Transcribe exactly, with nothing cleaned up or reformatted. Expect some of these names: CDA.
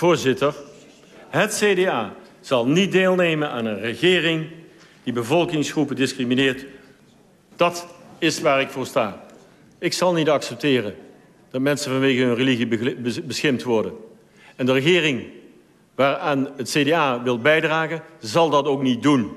Voorzitter, het C D A zal niet deelnemen aan een regering die bevolkingsgroepen discrimineert. Dat is waar ik voor sta. Ik zal niet accepteren dat mensen vanwege hun religie beschimpt worden. En de regering waaraan het C D A wil bijdragen, zal dat ook niet doen.